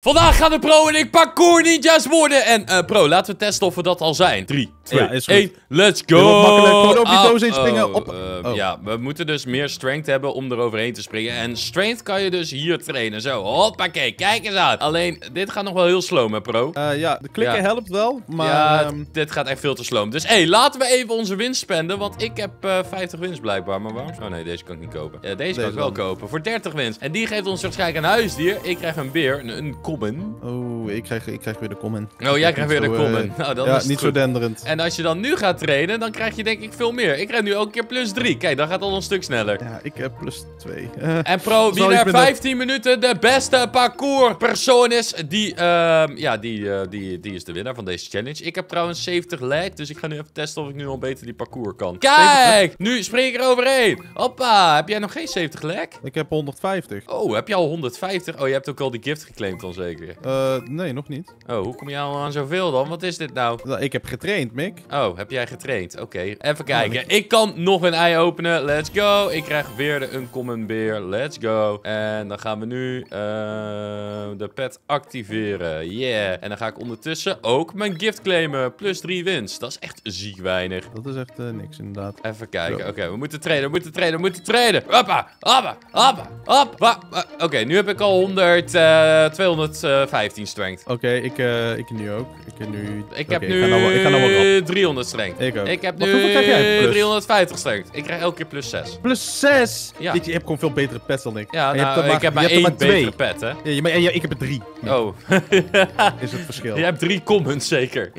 Vandaag gaan de pro en ik parkour ninjas worden. En pro, laten we testen of we dat al zijn. 3, 2, 1, let's go. Heel makkelijk, gewoon op die doos heen springen. Ja, we moeten dus meer strength hebben om eroverheen te springen. En strength kan je dus hier trainen. Zo, hoppakee, kijk eens aan. Alleen, dit gaat nog wel heel slow, hè, pro? Ja, de klikken helpt wel, maar... Ja, dit gaat echt veel te slow. Dus, laten we even onze winst spenden. Want ik heb 50 winst blijkbaar. Maar waarom? Oh nee, deze kan ik niet kopen. Deze kan ik wel kopen. Voor 30 winst. En die geeft ons waarschijnlijk een huisdier. Ik krijg een beer, een common. Oh, ik krijg weer de common. Oh, jij krijgt weer de common. Nou, dan is het niet zo denderend. En als je dan nu gaat trainen, dan krijg je denk ik veel meer. Ik krijg nu elke keer plus 3. Kijk, dan gaat het al een stuk sneller. Ja, ik heb plus 2. En pro, wie na 15 minuten de beste parcourspersoon is, die is de winnaar van deze challenge. Ik heb trouwens 70 lag, dus ik ga nu even testen of ik nu al beter die parcours kan. Kijk, nu spring ik er overheen. Hoppa, heb jij nog geen 70 lag? Ik heb 150. Oh, heb je al 150? Oh, je hebt ook al die gift geclaimd dan zeker? Nee, nog niet. Oh, hoe kom je al aan zoveel dan? Wat is dit nou? Nou, ik heb getraind, Mick. Oh, heb jij getraind? Oké, even kijken. Ik kan nog een ei openen. Let's go. Ik krijg weer de uncommon beer. Let's go. En dan gaan we nu de pet activeren. Yeah. En dan ga ik ondertussen ook mijn gift claimen. Plus 3 winst. Dat is echt ziek weinig. Dat is echt niks inderdaad. Even kijken. Oké, we moeten trainen. Hoppa, hoppa, hoppa, hoppa. Oké, nu heb ik al 215 strength. Oké, ik nu ook. Ik heb nu 300 strength. Ik ook. Ik heb nu 350 strength. Ik krijg elke keer plus 6. Plus 6? Ja. Je hebt gewoon veel betere pets dan ik. Ja, nou, ik heb maar 1 betere pet, hè? Ja, maar ik heb er 3. Oh. Is het verschil. Je hebt 3 commons, zeker.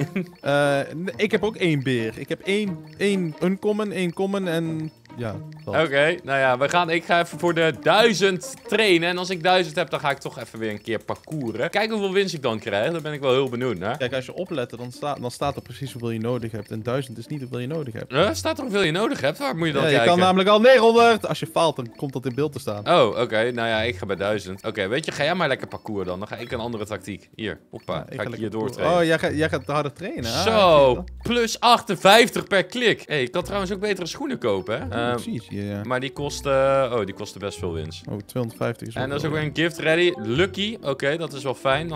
Ik heb ook 1 beer. Ik heb 1 uncommon, 1 common en... Ja, Oké, nou ja, ik ga even voor de 1000 trainen. En als ik 1000 heb, dan ga ik toch even weer een keer parcouren. Kijk hoeveel winst ik dan krijg. Daar ben ik wel heel benieuwd naar. Kijk, als je oplet, dan staat er precies hoeveel je nodig hebt. En 1000 is niet hoeveel je nodig hebt. Staat er hoeveel je nodig hebt? Waar moet je dan kijken? Je kan namelijk al 900. Als je faalt, dan komt dat in beeld te staan. Oh, oké. Nou ja, ik ga bij 1000. Oké, weet je, ga jij maar lekker parcouren dan. Dan ga ik een andere tactiek. Hier, hoppa. Ja, ga ik hier doortrainen. Oh, jij gaat harder trainen. Zo, plus 58 per klik. Hé, ik kan trouwens ook betere schoenen kopen, hè? Precies, ja. Maar die kosten... Oh, die kosten best veel winst. Oh, 250 is wel. En dat is ook weer een gift ready. Lucky. Oké, dat is wel fijn.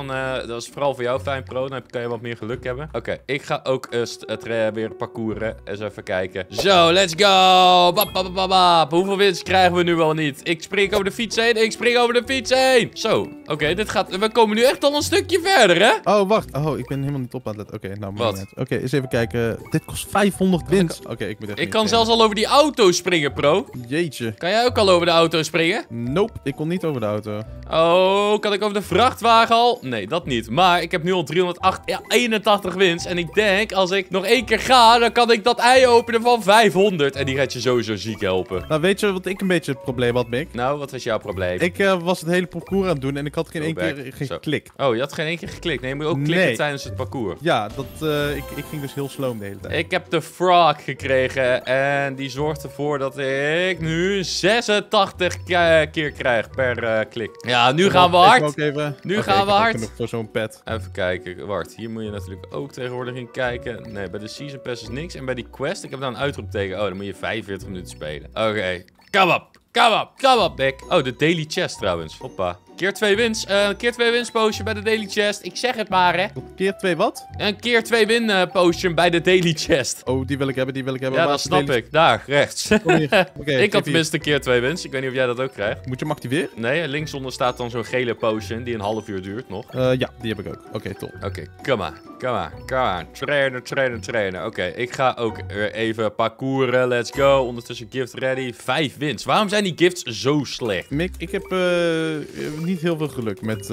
Dat is vooral voor jou fijn, pro. Dan kan je wat meer geluk hebben. Oké, ik ga ook weer parcouren. Eens even kijken. Zo, let's go. Bap, bap, bap, bap. Hoeveel winst krijgen we nu wel niet? Ik spring over de fiets heen. Zo. Oké, dit gaat... We komen nu echt al een stukje verder, hè? Oh, wacht. Oh, ik ben helemaal niet op aan het letten. Oké, nou, maar net. Oké, eens even kijken. Dit kost 500 winst. Oké, ik moet echt... Ik kan zelfs al over die auto springen, pro. Jeetje. Kan jij ook al over de auto springen? Nope, ik kon niet over de auto. Oh, kan ik over de vrachtwagen al? Nee, dat niet. Maar ik heb nu al 381 winst. En ik denk, als ik nog 1 keer ga, dan kan ik dat ei openen van 500. En die gaat je sowieso ziek helpen. Nou, weet je wat ik een beetje het probleem had, Mick? Nou, wat was jouw probleem? Ik was het hele parcours aan het doen en ik had geen één keer geklikt. Oh, je had geen één keer geklikt? Nee, je moet ook klikken tijdens het parcours. Ja, ik ging dus heel slow de hele tijd. Ik heb de frog gekregen en die zorgt ervoor dat ik nu 86 keer krijg per klik. Ja, nu gaan we hard. Nu gaan we hard. Voor zo'n pet. Even kijken. Wacht, hier moet je natuurlijk ook tegenwoordig in kijken. Nee, bij de Season Pass is niks. En bij die quest, ik heb daar een uitroepteken. Oh, dan moet je 45 minuten spelen. Oké, come up. Kom op, Mick. Oh, de daily chest trouwens. Hoppa. Keer 2 winst. Keer 2 winst potion bij de daily chest. Ik zeg het maar, hè. Keer 2 wat? Een keer 2 win potion bij de daily chest. Oh, die wil ik hebben, Ja, dat snap ik. Daar, rechts. Ik had tenminste keer 2 winst. Ik weet niet of jij dat ook krijgt. Moet je hem activeren? Nee, linksonder staat dan zo'n gele potion die een half uur duurt nog. Ja, die heb ik ook. Oké, top. Oké, kom maar. Trainen. Oké, ik ga ook even parcouren. Let's go. Ondertussen gift ready. 5 winst. Waarom zijn die gifts zo slecht? Mick, ik heb niet heel veel geluk met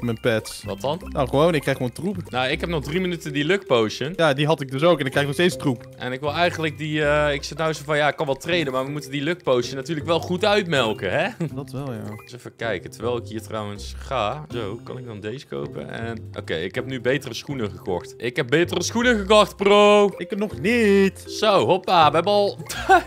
mijn pets. Wat dan? Nou, gewoon, ik krijg gewoon troep. Nou, ik heb nog 3 minuten die luck potion. Ja, die had ik dus ook en ik krijg nog steeds troep. En ik wil eigenlijk die... ik zit nou zo van, ja, ik kan wel traden, maar we moeten die luck potion natuurlijk wel goed uitmelken, hè? Dat wel, ja. Eens even kijken, terwijl ik hier trouwens ga. Zo, kan ik dan deze kopen? En... Oké, ik heb nu betere schoenen gekocht. Ik heb betere schoenen gekocht, bro. Ik heb nog niet. Zo, hoppa. We hebben al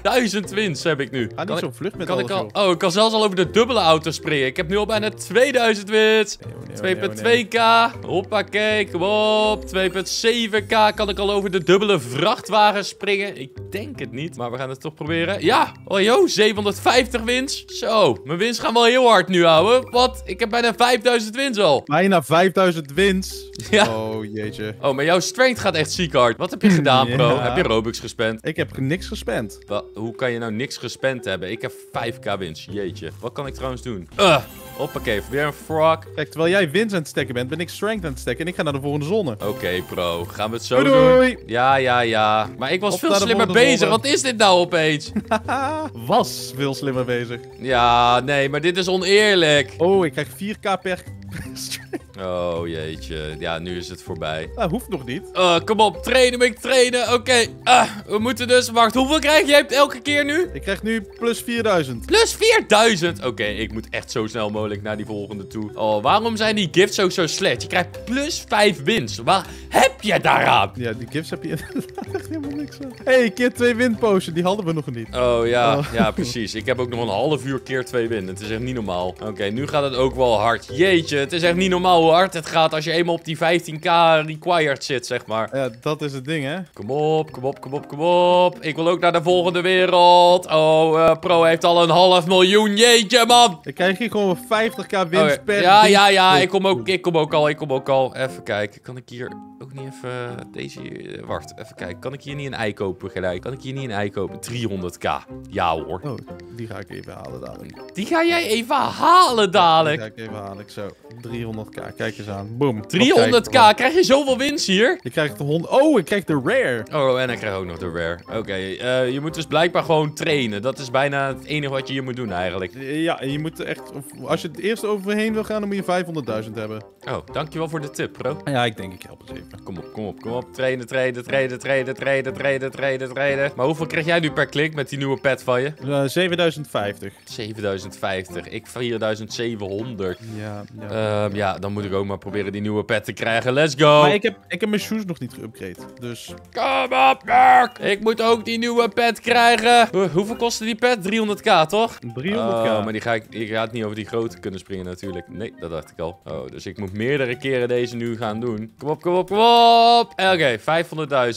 1000 wins heb ik nu. Ga niet zo vlug met alles, joh. Oh, ik kan zelfs al over de dubbele auto springen. Ik heb nu al bijna 2000 wins. 2.2k. Hoppa, kijk. Kom op. 2.7k. Kan ik al over de dubbele vrachtwagen springen? Ik denk het niet, maar we gaan het toch proberen. Ja. Oh, joh. 750 wins. Zo. Mijn wins gaan wel heel hard nu, ouwe. Wat? Ik heb bijna 5000 wins al. Bijna 5000 wins? Ja. Oh, jeetje. Oh, maar jouw strength gaat echt ziek hard. Wat heb je gedaan, bro? Ja. Heb je Robux gespend? Ik heb niks gespend. Hoe kan je nou niks gespend hebben? Ik heb 5k wins. Jeetje. Wat kan ik trouwens doen? Hoppakee, weer een frog. Kijk, terwijl jij wins aan het stekken bent, ben ik strength aan het stekken. En ik ga naar de volgende zone. Oké, bro. Gaan we het zo doen? Ja. Maar ik was veel slimmer bezig. Wat is dit nou opeens? Was veel slimmer bezig. Ja, nee, maar dit is oneerlijk. Oh, ik krijg 4k per strength. Oh, jeetje. Ja, nu is het voorbij. Nou, hoeft nog niet. Kom op. Trainen, Mick, trainen. Oké. We moeten dus... Wacht, hoeveel krijg je? Jij hebt elke keer nu? Ik krijg nu plus 4000. Plus 4000? Oké, ik moet echt zo snel mogelijk naar die volgende toe. Oh, waarom zijn die gifts ook zo slecht? Je krijgt plus 5 wins. Waar heb je daaraan? Ja, die gifts heb je inderdaad helemaal niks aan. Hé, keer 2 win potion. Die hadden we nog niet. Oh, ja. Oh. Ja, precies. Ik heb ook nog een half uur keer 2 win. Het is echt niet normaal. Oké, nu gaat het ook wel hard. Jeetje, het is echt niet normaal. Hard het gaat als je eenmaal op die 15k required zit, zeg maar. Ja, dat is het ding, hè. Kom op, kom op, kom op, kom op. Ik wil ook naar de volgende wereld. Oh, Pro heeft al een 500.000. Jeetje, man. Ik krijg hier gewoon 50k winst per... Ja. Ik kom ook al. Even kijken. Kan ik hier ook niet even... Deze... Wacht, even kijken. Kan ik hier niet een ei kopen gelijk? 300k. Ja, hoor. Oh, die ga ik even halen dadelijk. Die ga jij even halen dadelijk? Ja, die ga ik even halen. Zo, 300k. Kijk eens aan. Boom. 300k. Krijg je zoveel wins hier? Je krijgt de hond. Oh, ik krijg de rare. Oh, en ik krijg ook nog de rare. Oké, je moet dus blijkbaar gewoon trainen. Dat is bijna het enige wat je hier moet doen eigenlijk. Ja, en je moet echt... Als je het eerst overheen wil gaan, dan moet je 500.000 hebben. Oh, dankjewel voor de tip, bro. Ja, ik denk ik help het even. Kom op, kom op, kom op. Trainen. Maar hoeveel krijg jij nu per klik met die nieuwe pet van je? 7050. 7050. Ik 4700. Ja, dan moet ik ook maar proberen die nieuwe pet te krijgen. Let's go. Maar ik heb mijn shoes nog niet geüpgrade. Dus... Kom op, Merk. Ik moet ook die nieuwe pet krijgen. Hoeveel kostte die pet? 300k, toch? 300k. Oh, maar ik ga het niet over die grote kunnen springen natuurlijk. Nee, dat dacht ik al. Oh, dus ik moet meerdere keren deze nu gaan doen. Kom op, kom op, kom op. Oké,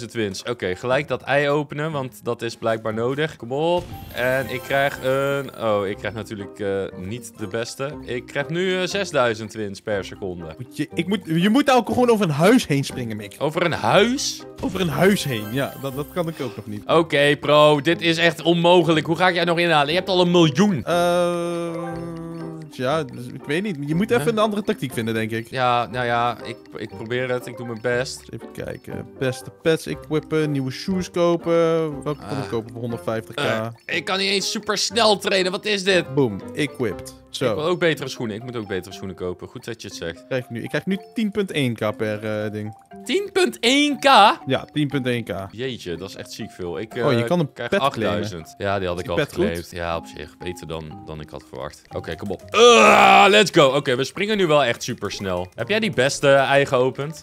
500.000 wins. Oké, gelijk dat ei openen, want dat is blijkbaar nodig. Kom op. En ik krijg een... Oh, ik krijg natuurlijk niet de beste. Ik krijg nu 6.000 wins per seconde. Je moet ook gewoon over een huis heen springen, Mick. Over een huis? Over een huis heen, ja. Dat kan ik ook nog niet. Oké, Pro. Dit is echt onmogelijk. Hoe ga ik jij nog inhalen? Je hebt al 1 miljoen. Ja, dus ik weet niet. Je moet even een andere tactiek vinden, denk ik. Ja, nou ja, ik probeer het. Ik doe mijn best. Even kijken. Beste pets equippen, nieuwe shoes kopen. Welke kan ik kopen voor 150k? Ik kan niet eens super snel trainen. Wat is dit? Boom, equipped. Zo. Ik wil ook betere schoenen. Ik moet ook betere schoenen kopen. Goed dat je het zegt. Ik krijg nu 10.1k per ding. 10.1k? Ja, 10.1k. Jeetje, dat is echt ziek veel. Je kan een pet 8000. Ja, die had ik al geclaimd. Ja, op zich. Beter dan ik had verwacht. Oké, kom op. Let's go. Oké, we springen nu wel echt super snel. Heb jij die beste ei geopend?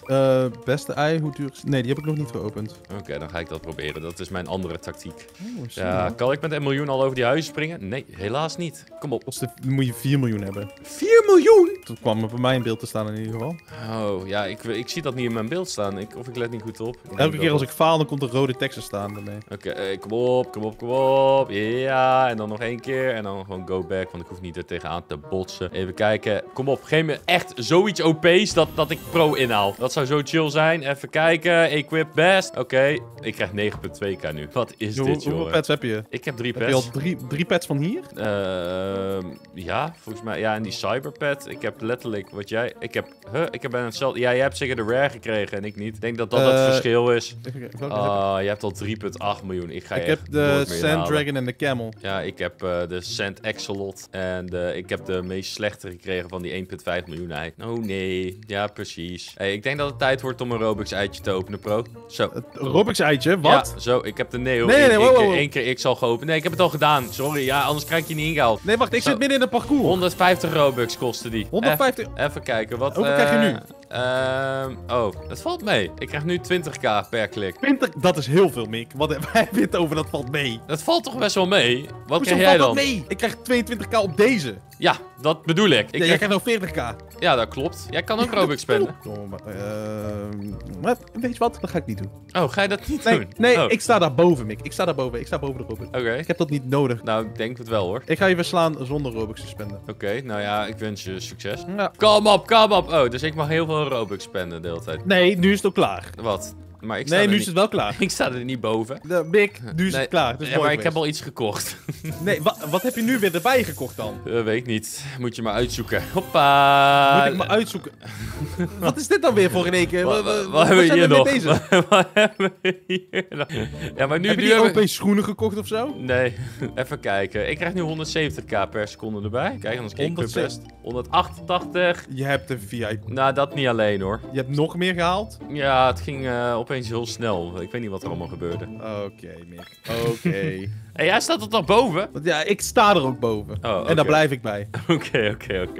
Beste ei? Hoe duur? Nee, die heb ik nog niet geopend. Oké, dan ga ik dat proberen. Dat is mijn andere tactiek. Ja, kan ik met 1 miljoen al over die huizen springen? Nee, helaas niet. Kom op. Moet je 4 miljoen hebben. 4 miljoen? Dat kwam er bij mij in beeld te staan in ieder geval. Oh, ja, ik zie dat niet in mijn beeld staan. Of ik let niet goed op. Elke keer als ik faal, dan komt er rode teksten staan daarmee. Oké, kom op, kom op, kom op. Ja, en dan nog 1 keer. En dan gewoon go back, want ik hoef niet er tegenaan te botsen. Even kijken. Kom op, geef me echt zoiets OP's dat ik pro inhaal. Dat zou zo chill zijn. Even kijken. Equip best. Oké, ik krijg 9.2k nu. Wat is dit, joh? Hoeveel pets heb je? Ik heb 3 pets. Heb je al 3 pets van hier? Ja. Volgens mij, ja, en die cyberpad. Ik heb letterlijk wat jij... Ik heb bijna hetzelfde... Ja, jij hebt zeker de rare gekregen en ik niet. Ik denk dat dat het verschil is. Je hebt al 3.8 miljoen. Ik heb de Sand Dragon en de Camel. Ja, ik heb de Sand Axolot. En ik heb de meest slechte gekregen van die 1.5 miljoen ei. Oh nee. Ja, precies. Hey, ik denk dat het tijd wordt om een Robux eitje te openen, Pro. Zo. Robux eitje? Wat? Ja, zo. Ik heb de Neo. Nee, Eén keer ik zal geopend. Nee, ik heb het al gedaan. Sorry. Ja, anders krijg ik je niet ingehaald. Nee, wacht. Ik zit midden in de parcours. 150 Robux kostte die. 150? Even kijken, wat... Hoeveel krijg je nu? Oh, dat valt mee. Ik krijg nu 20k per klik. 20? Dat is heel veel, Mick. Wat heb je het over dat valt mee? Dat valt toch best wel mee? Wat Hoezo krijg jij dan? Mee? Ik krijg 22k op deze. Ja, dat bedoel ik. Jij krijgt wel 40k. Ja, dat klopt. Jij kan ook Robux spenden. Weet je wat? Dat ga ik niet doen. Oh, ga je dat niet doen? Nee, ik sta daar boven, Mick. Ik sta daar boven. Ik sta boven de Robux. Oké. Ik heb dat niet nodig. Nou, ik denk het wel, hoor. Ik ga je verslaan zonder Robux te spenden. Oké, nou ja, ik wens je succes. Ja. Kom op. Oh, dus ik mag heel veel Robux spenden de hele tijd. Nee, nu is het ook klaar. Wat? Maar ik sta nu is het wel klaar. Ik sta er niet boven. Mick, nu is het klaar. Dus maar ik heb al iets gekocht. Nee, wat heb je nu weer erbij gekocht dan? Weet ik niet. Moet je maar uitzoeken. Hoppa. Moet ik maar uitzoeken? Wat is dit dan weer voor in één keer? Wat hebben we hier nog? Ja, maar nu, heb je ook opeens schoenen gekocht of zo? Nee, even kijken. Ik krijg nu 170k per seconde erbij. Kijk, anders kijk ik best. 188. Je hebt een VIP. Nou, dat niet alleen hoor. Je hebt nog meer gehaald? Ja, het ging opeens heel snel. Ik weet niet wat er allemaal gebeurde. Oké, Mick. Oké. En jij staat tot daar boven? Ja, ik sta er ook boven. Oh, okay. En daar blijf ik bij. Oké.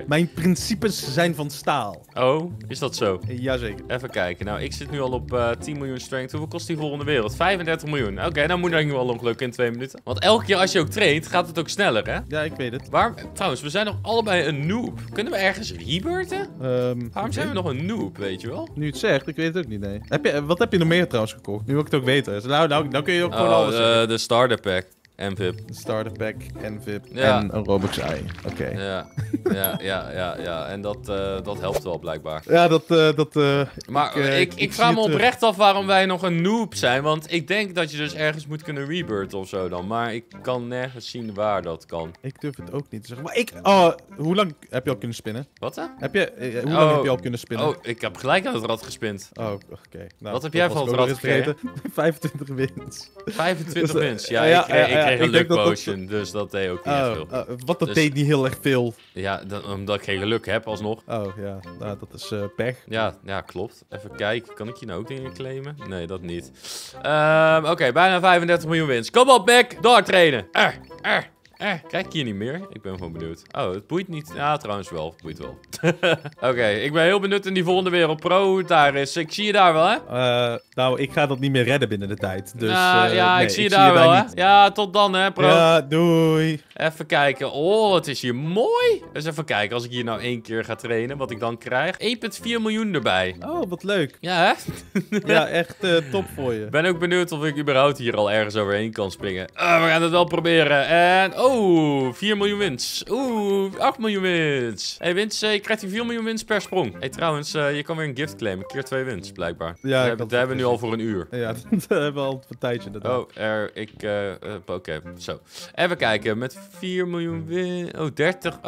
Mijn principes zijn van staal. Oh, is dat zo? Jazeker. Even kijken. Nou, ik zit nu al op 10 miljoen strength. Hoeveel kost die volgende wereld? 35 miljoen. Oké, dan moet ik nu al ongeluk in 2 minuten. Want elke keer als je ook traint, gaat het ook sneller, hè? Ja, ik weet het. Trouwens, we zijn nog allebei een noob. Kunnen we ergens rebirthen? Waarom zijn we nog een noob, weet je wel? Nu het zegt, ik weet het ook niet, nee. Wat heb je nog meer trouwens gekocht? Nu wil ik het ook weten. Nou kun je ook gewoon alles zeggen. De starter pack. En VIP. Starter pack, en VIP, en een Robux ei. Oké. Ja. En dat helpt wel blijkbaar. Ja, maar ik vraag me oprecht af waarom wij nog een noob zijn. Want ik denk dat je dus ergens moet kunnen rebirthen of zo dan. Maar ik kan nergens zien waar dat kan. Ik durf het ook niet te zeggen. Maar hoe lang heb je al kunnen spinnen? Wat hè? Hoe lang heb je al kunnen spinnen? Oh, ik heb gelijk aan het rad gespind. Oh, oké. Nou, wat heb jij van het rad gegeten? 25 wins. 25 wins, ja. Ik kreeg een luck potion, dus dat deed ook niet heel veel. Dat deed niet heel erg veel. Ja, omdat ik geen geluk heb alsnog. Oh ja, nou, dat is pech. Ja, klopt. Even kijken, kan ik hier nou ook dingen claimen? Nee, dat niet. Oké, bijna 35 miljoen winst. Kom op, Mick, door trainen. Kijk ik hier niet meer? Ik ben gewoon benieuwd. Oh, het boeit niet. Ja, trouwens wel. Het boeit wel. Oké, ik ben heel benieuwd in die volgende wereld pro daar is. Ik zie je daar wel, hè? Nou, ik ga dat niet meer redden binnen de tijd. Dus, ik zie je daar wel, hè? Ja, tot dan, hè, pro. Ja, doei. Even kijken. Oh, het is hier mooi. Dus even kijken, als ik hier nou 1 keer ga trainen, wat ik dan krijg. 1,4 miljoen erbij. Oh, wat leuk. Ja, hè? Ja, echt top voor je. Ben ook benieuwd of ik überhaupt hier al ergens overheen kan springen. We gaan het wel proberen. En... Oh, 4 miljoen wins. Oeh, 8 miljoen wins. Hé, je krijgt hier 4 miljoen wins per sprong. Hé, trouwens, je kan weer een gift claimen. Keer 2 wins, blijkbaar. Ja, dat hebben we nu al voor een uur. Ja, dat hebben we al voor een tijdje. Oké, zo. Even kijken, met 4 miljoen wins. Oh, 30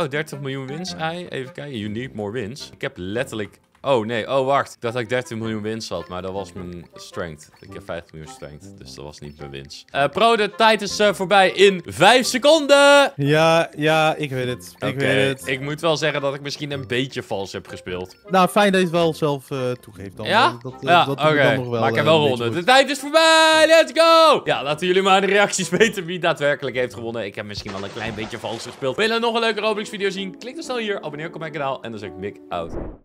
miljoen wins. Even kijken, you need more wins. Ik heb letterlijk... Oh, nee. Oh, wacht. Ik dacht dat ik 13 miljoen winst had, maar dat was mijn strength. Ik heb 50 miljoen strength, dus dat was niet mijn winst. Pro, de tijd is voorbij in 5 seconden! Ja, ik weet het. Ik weet het. Ik moet wel zeggen dat ik misschien een beetje vals heb gespeeld. Nou, fijn dat je het wel zelf toegeeft dan. Ja? Dat doe ik dan nog wel. Maar ik heb wel gewonnen. De tijd is voorbij! Let's go! Ja, laten jullie maar in de reacties weten wie daadwerkelijk heeft gewonnen. Ik heb misschien wel een klein beetje vals gespeeld. Wil je nog een leuke Roblox video zien? Klik dan snel hier, abonneer op mijn kanaal en dan zeg ik Mick out.